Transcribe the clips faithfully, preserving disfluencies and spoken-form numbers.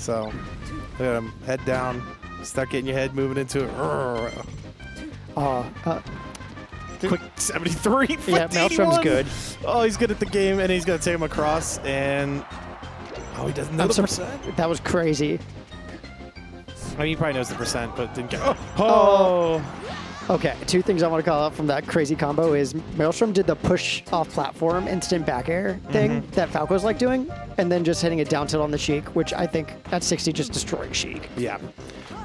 So look at him, head down. Start getting your head moving into it. Uh, uh, Quick seventy-three. Yeah, Maelstrom's good. Oh, he's good at the game, and he's going to take him across. And oh, he doesn't know the percent. That was crazy. I mean, he probably knows the percent, but didn't get it. Oh. oh. Okay, two things I want to call out from that crazy combo is Maelstrom did the push off platform instant back air thing mm-hmm. that Falco's like doing, and then just hitting a down tilt on the Sheik, which I think at sixty just destroying Sheik. Yeah.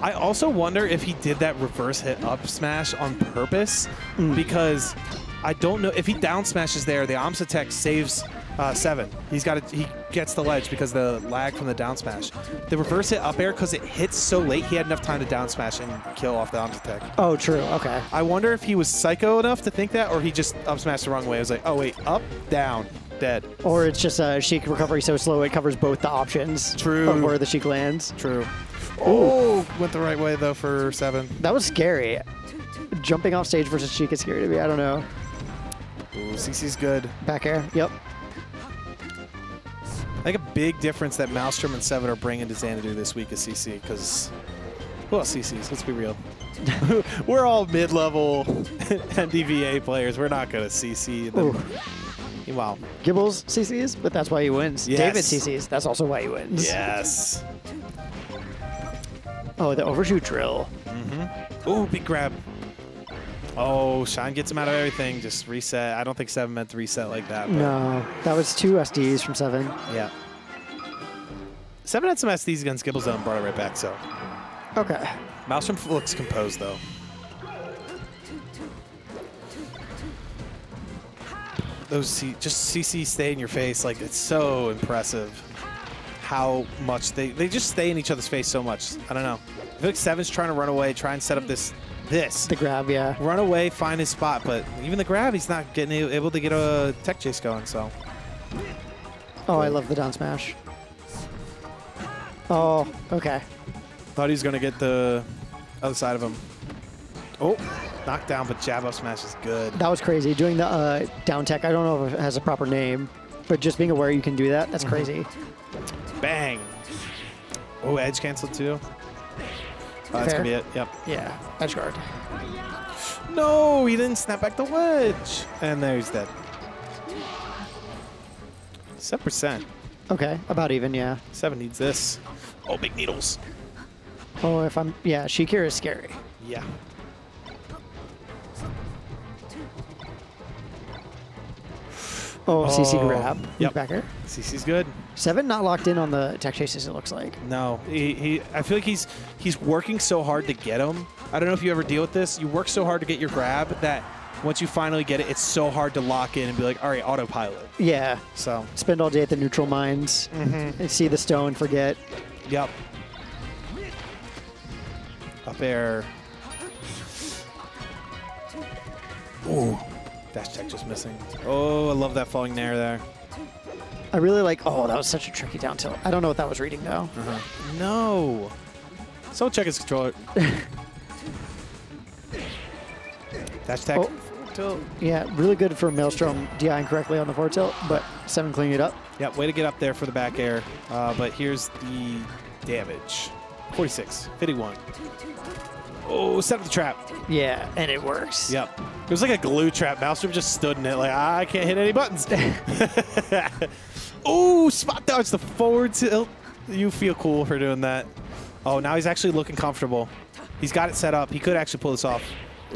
I also wonder if he did that reverse hit up smash on purpose, mm. because I don't know if he down smashes there. The Amsa tech saves uh, seven. He's got a, he gets the ledge because the lag from the down smash. The reverse hit up air because it hits so late. He had enough time to down smash and kill off the Amsa tech. Oh, true. Okay. I wonder if he was psycho enough to think that, or he just up smashed the wrong way. I was like, oh wait, up, down. Dead. Or it's just a Sheik recovery so slow it covers both the options. True. Of where the Sheik lands. True. Oh, went the right way though for seven. That was scary. Jumping off stage versus Sheik is scary to me. I don't know. Ooh, C C's good. Back air. Yep. I think a big difference that Maelstrom and Seven are bringing to Xanadu this week is C C, because well, C C's. Let's be real. We're all mid-level M D V A players. We're not gonna C C them. Ooh. Wow. Gibbles C Cs, but that's why he wins. Yes. David C Cs, that's also why he wins. Yes. Oh, the overshoot drill. Mm-hmm. Ooh, big grab. Oh, Shine gets him out of everything. Just reset. I don't think Seven meant to reset like that. But no, that was two S Ds from Seven. Yeah. Seven had some S Ds against Gibbles though and brought it right back, so. Okay. Maelstrom looks composed though. Those C just C C stay in your face, like it's so impressive how much they they just stay in each other's face so much. I don't know. I feel like Seven's trying to run away, try and set up this this the grab, yeah. Run away, find his spot, but even the grab, he's not getting able to get a tech chase going. So. Oh, I love the down smash. Oh, okay. Thought he was gonna get the other side of him. Oh. Knockdown, but jab up smash is good. That was crazy. Doing the uh, down tech, I don't know if it has a proper name, but just being aware you can do that, that's crazy. Bang. Oh, edge canceled too. Oh, that's going to be it. Yep. Yeah, edge guard. No, he didn't snap back the wedge. And there he's dead. seven percent. Okay, about even, yeah. Seven needs this. Oh, big needles. Oh, if I'm, yeah, Sheik here is scary. Yeah. Oh, oh, C C grab. Yep. Backer. C C's good. Seven not locked in on the tech chases, it looks like. No. He, he, I feel like he's he's working so hard to get them. I don't know if you ever deal with this. You work so hard to get your grab that once you finally get it, it's so hard to lock in and be like, all right, autopilot. Yeah. So spend all day at the neutral mines. Mm-hmm. And see the stone, forget. Yep. Up air. Ooh. Dash tech just missing. Oh, I love that falling nair there. I really like, oh, that was such a tricky down tilt. I don't know what that was reading, though. Mm-hmm. No. So check his controller. Dash tech. Oh. Tilt. Yeah, really good for Maelstrom DIing correctly on the forward tilt, but Seven cleaning it up. Yeah, way to get up there for the back air. Uh, but here's the damage. forty-six, fifty-one. Oh, set up the trap. Yeah, and it works. Yep. It was like a glue trap. Maelstrom just stood in it like, I can't hit any buttons. Oh, spot dodge the forward tilt. You feel cool for doing that. Oh, now he's actually looking comfortable. He's got it set up. He could actually pull this off.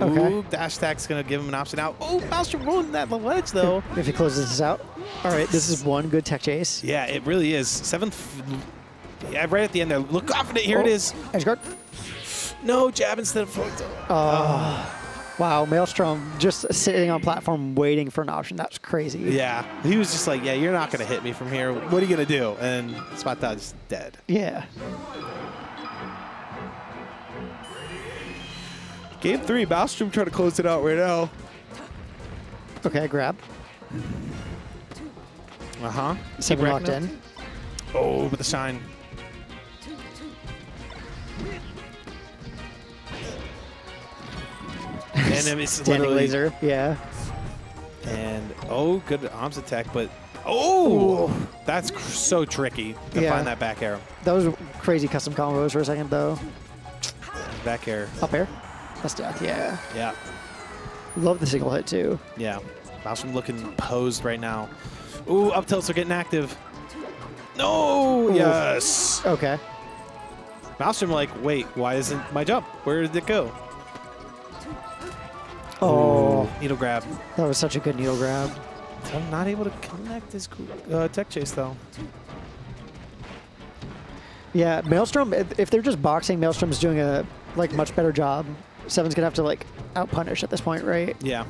Okay. Ooh, dash attack's going to give him an option out. Oh, Maelstrom ruined that ledge, though. If he closes this out. All right, this is one good tech chase. Yeah, it really is. Seventh, yeah, right at the end there. Look confident. Here oh. it is. Edge guard. No, jab instead of forward tilt. Oh. oh. Wow, Maelstrom just sitting on platform waiting for an option. That's crazy. Yeah. He was just like, yeah, you're not going to hit me from here. What are you going to do? And spot dodge is dead. Yeah. Game three, Maelstrom trying to close it out right now. Okay, grab. Uh-huh. Seven locked in. Oh, but the shine. And it's standing laser, yeah. And oh, good arms attack, but Oh! Ooh. That's cr so tricky to yeah. find that back air. Those crazy custom combos for a second, though. Back air. Up air? That's death, yeah. Yeah. Love the single hit, too. Yeah. Maelstrom looking posed right now. Ooh, up tilts are getting active. No! Ooh. Yes! Okay. Maelstrom like, wait, why isn't my jump? Where did it go? Oh. Ooh, needle grab. That was such a good needle grab. I'm not able to connect his uh, tech chase, though. Yeah, Maelstrom, if they're just boxing, Maelstrom's doing a like much better job. Seven's going to have to like out-punish at this point, right? Yeah.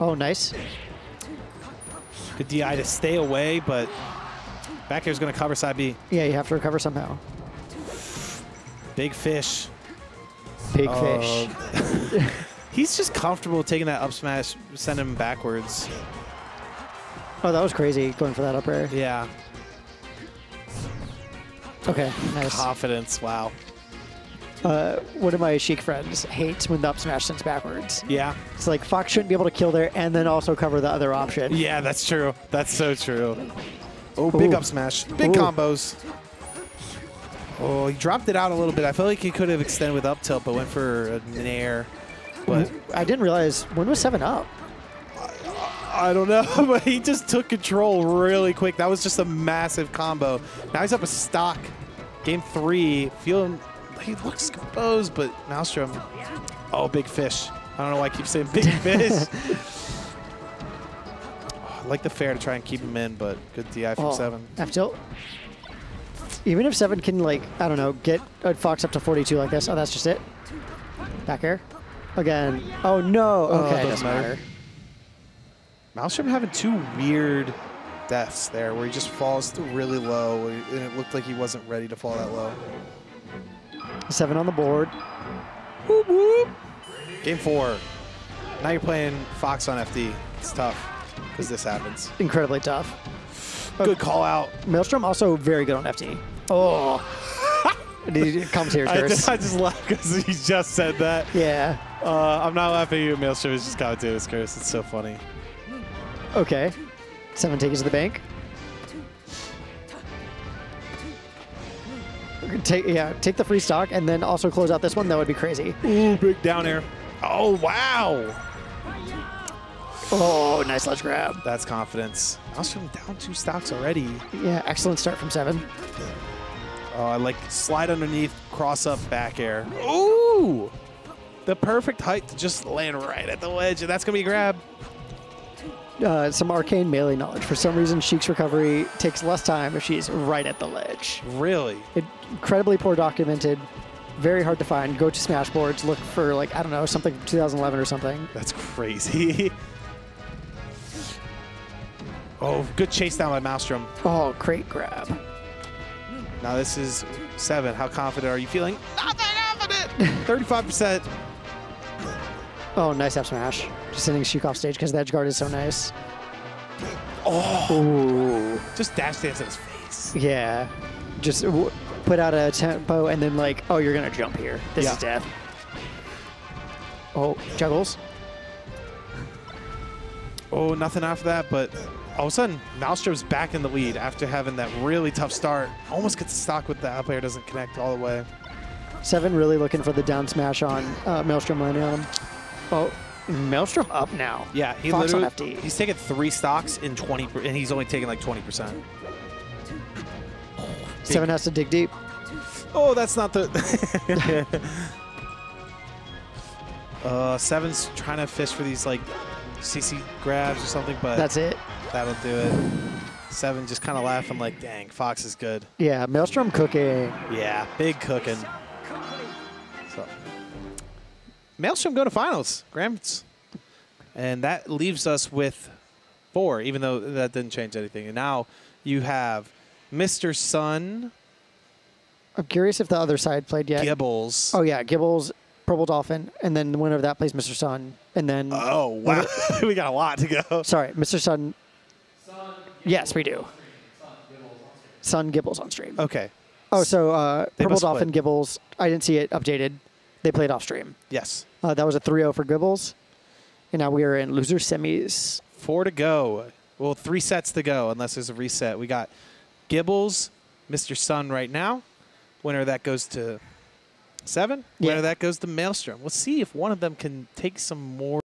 Oh, nice. Good D I to stay away, but back here's going to cover side B. Yeah, you have to recover somehow. Big fish. Big uh, fish. He's just comfortable taking that up smash, send him backwards. Oh, that was crazy going for that up air. Yeah. Okay, nice. Confidence, wow. Uh, one of my Sheik friends hates when the up smash sends backwards. Yeah. It's like, Fox shouldn't be able to kill there and then also cover the other option. Yeah, that's true. That's so true. Oh, big Ooh. Up smash. Big Ooh. Combos. Oh, he dropped it out a little bit. I felt like he could have extended with up tilt, but went for an air. But I didn't realize, when was seven up? I, I don't know, but he just took control really quick. That was just a massive combo. Now he's up a stock. Game three, feeling, he looks composed, but Maelstrom, oh, big fish. I don't know why I keep saying big fish. Oh, I like the fair to try and keep him in, but good D I from oh, seven. F tilt. Even if seven can, like, I don't know, get Fox up to forty-two like this. Oh, that's just it. Back air. Again. Oh, no. Okay, oh, doesn't matter. matter. Maelstrom having two weird deaths there where he just falls really low, and it looked like he wasn't ready to fall that low. Seven on the board. Whoop, whoop. Game four. Now you're playing Fox on F D. It's tough because this happens. Incredibly tough. Good okay. call out. Maelstrom also very good on F D. Oh. He comes here first. I, I just laughed because he just said that. Yeah. Uh, I'm not laughing at you. Maelstrom is just commentating his curse. It's so funny. Okay. Seven takes it to the bank. Take, yeah, take the free stock and then also close out this one. That would be crazy. Ooh, big down air. Oh, wow. Oh, nice ledge grab. That's confidence. Maelstrom down two stocks already. Yeah, excellent start from seven. Oh, I like slide underneath, cross up, back air. Ooh! The perfect height to just land right at the ledge, and that's going to be a grab. Uh, some arcane melee knowledge. For some reason, Sheik's recovery takes less time if she's right at the ledge. Really? It, incredibly poor documented, very hard to find. Go to Smashboards, look for, like, I don't know, something from two thousand eleven or something. That's crazy. Oh, good chase down by Maelstrom. Oh, great grab. Now this is seven. How confident are you feeling? Not that confident! thirty-five percent. Oh, nice up smash. Just sending Sheik off stage because the edge guard is so nice. Oh! Ooh. Just dash dance in his face. Yeah. Just w put out a tempo and then like, oh, you're going to jump here. This yeah. is death. Oh, juggles. Oh, nothing after that, but... all of a sudden, Maelstrom's back in the lead after having that really tough start. Almost gets stuck with the up air, doesn't connect all the way. Seven really looking for the down smash on uh, Maelstrom landing on him. Oh, Maelstrom up now. Yeah, he Fox literally, on F D. He's taken three stocks in twenty, and he's only taken like twenty percent. Oh, Seven has to dig deep. Oh, that's not the. uh, Seven's trying to fish for these like C C grabs or something, but that's it. That'll do it. Seven just kind of laughing like, dang, Fox is good. Yeah, Maelstrom cooking. Yeah, big cooking. So. Maelstrom go to finals, Grams. And that leaves us with four, even though that didn't change anything. And now you have Mister Sun. I'm curious if the other side played yet. Gibbles. Oh, yeah, Gibbles, Purple Dolphin, and then the winner of that plays Mister Sun. And then... oh, wow. We got a lot to go. Sorry, Mister Sun... Yes, we do. Sun Gibbles on stream. Okay. Oh, so uh, Purple Dolphin Gibbles. I didn't see it updated. They played off stream. Yes. Uh, that was a three oh for Gibbles. And now we are in loser semis. Four to go. Well, three sets to go unless there's a reset. We got Gibbles, Mister Sun right now. Winner of that goes to seven. Yeah. Winner of that goes to Maelstrom. We'll see if one of them can take some more.